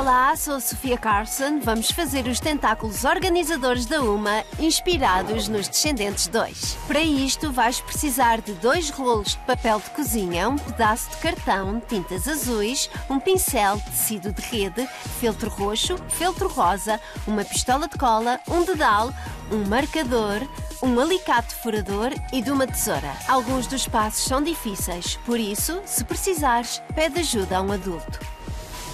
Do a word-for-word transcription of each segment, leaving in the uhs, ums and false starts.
Olá, sou a Sofia Carson. Vamos fazer os tentáculos organizadores da Uma, inspirados nos Descendentes dois. Para isto, vais precisar de dois rolos de papel de cozinha, um pedaço de cartão, tintas azuis, um pincel, tecido de rede, feltro roxo, feltro rosa, uma pistola de cola, um dedal, um marcador, um alicate furador e de uma tesoura. Alguns dos passos são difíceis, por isso, se precisares, pede ajuda a um adulto.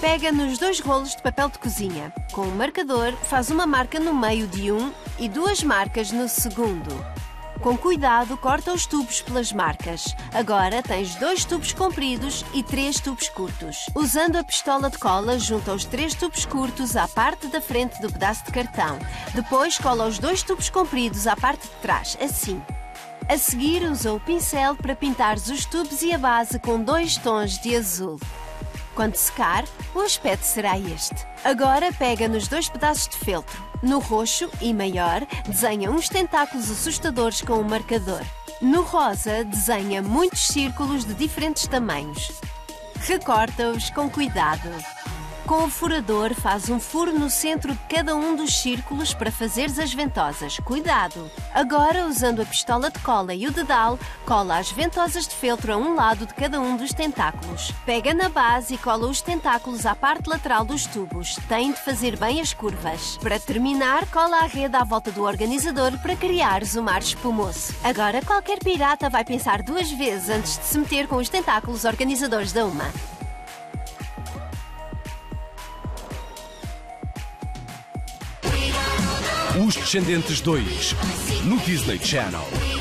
Pega nos dois rolos de papel de cozinha. Com o marcador, faz uma marca no meio de um e duas marcas no segundo. Com cuidado, corta os tubos pelas marcas. Agora tens dois tubos compridos e três tubos curtos. Usando a pistola de cola, junta os três tubos curtos à parte da frente do pedaço de cartão. Depois, cola os dois tubos compridos à parte de trás, assim. A seguir, usa o pincel para pintares os tubos e a base com dois tons de azul. Quando secar, o aspecto será este. Agora pega nos dois pedaços de feltro. No roxo e maior, desenha uns tentáculos assustadores com o marcador. No rosa, desenha muitos círculos de diferentes tamanhos. Recorta-os com cuidado. Com o furador, faz um furo no centro de cada um dos círculos para fazeres as ventosas. Cuidado! Agora, usando a pistola de cola e o dedal, cola as ventosas de feltro a um lado de cada um dos tentáculos. Pega na base e cola os tentáculos à parte lateral dos tubos. Tem de fazer bem as curvas. Para terminar, cola a rede à volta do organizador para criares o mar espumoso. Agora, qualquer pirata vai pensar duas vezes antes de se meter com os tentáculos organizadores da Uma. Os Descendentes dois, no Disney Channel.